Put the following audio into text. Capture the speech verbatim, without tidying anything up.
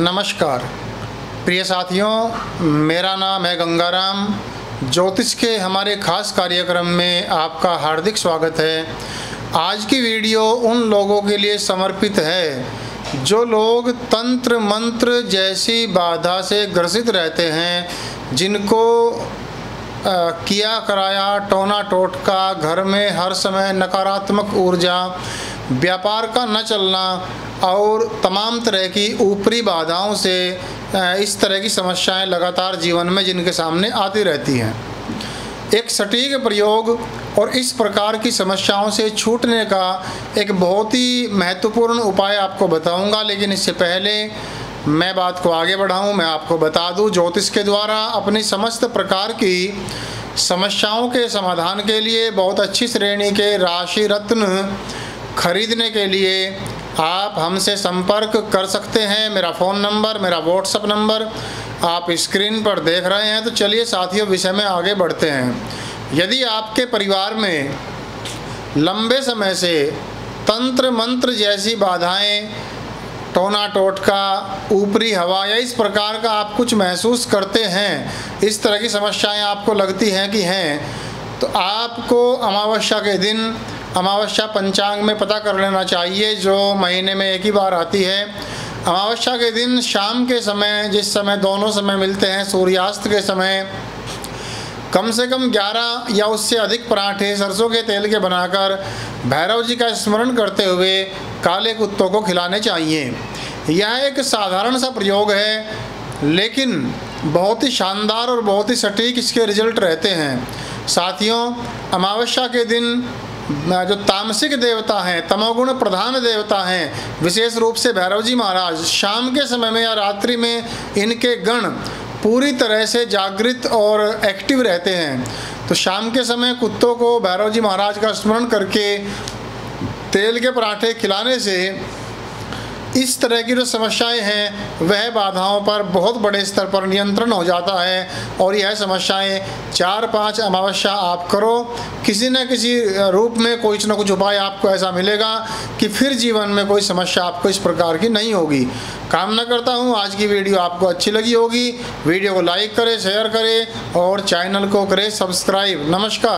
नमस्कार प्रिय साथियों, मेरा नाम है गंगाराम। ज्योतिष के हमारे खास कार्यक्रम में आपका हार्दिक स्वागत है। आज की वीडियो उन लोगों के लिए समर्पित है जो लोग तंत्र मंत्र जैसी बाधा से ग्रसित रहते हैं, जिनको आ, किया कराया टोना टोटका, घर में हर समय नकारात्मक ऊर्जा, व्यापार का न चलना और तमाम तरह की ऊपरी बाधाओं से इस तरह की समस्याएं लगातार जीवन में जिनके सामने आती रहती हैं। एक सटीक प्रयोग और इस प्रकार की समस्याओं से छूटने का एक बहुत ही महत्वपूर्ण उपाय आपको बताऊंगा, लेकिन इससे पहले मैं बात को आगे बढ़ाऊं, मैं आपको बता दूं ज्योतिष के द्वारा अपनी समस्त प्रकार की समस्याओं के समाधान के लिए बहुत अच्छी श्रेणी के राशि रत्न खरीदने के लिए आप हमसे संपर्क कर सकते हैं। मेरा फ़ोन नंबर, मेरा व्हाट्सएप नंबर आप स्क्रीन पर देख रहे हैं। तो चलिए साथियों, विषय में आगे बढ़ते हैं। यदि आपके परिवार में लंबे समय से तंत्र मंत्र जैसी बाधाएं, टोना टोटका, ऊपरी हवा या इस प्रकार का आप कुछ महसूस करते हैं, इस तरह की समस्याएं आपको लगती हैं कि हैं, तो आपको अमावस्या के दिन अमावस्या पंचांग में पता कर लेना चाहिए, जो महीने में एक ही बार आती है। अमावस्या के दिन शाम के समय, जिस समय दोनों समय मिलते हैं, सूर्यास्त के समय कम से कम ग्यारह या उससे अधिक पराठे सरसों के तेल के बनाकर भैरव जी का स्मरण करते हुए काले कुत्तों को खिलाने चाहिए। यह एक साधारण सा प्रयोग है, लेकिन बहुत ही शानदार और बहुत ही सटीक इसके रिजल्ट रहते हैं। साथियों, अमावस्या के दिन जो तामसिक देवता हैं, तमोगुण प्रधान देवता हैं, विशेष रूप से भैरव जी महाराज, शाम के समय में या रात्रि में इनके गण पूरी तरह से जागृत और एक्टिव रहते हैं। तो शाम के समय कुत्तों को भैरव जी महाराज का स्मरण करके तेल के पराठे खिलाने से इस तरह की जो समस्याएं हैं, वह बाधाओं पर बहुत बड़े स्तर पर नियंत्रण हो जाता है। और यह समस्याएं चार पांच अमावस्या आप करो, किसी न किसी रूप में कोई न कुछ उपाय आपको ऐसा मिलेगा कि फिर जीवन में कोई समस्या आपको इस प्रकार की नहीं होगी। कामना करता हूं आज की वीडियो आपको अच्छी लगी होगी। वीडियो को लाइक करें, शेयर करें और चैनल को करें सब्सक्राइब। नमस्कार।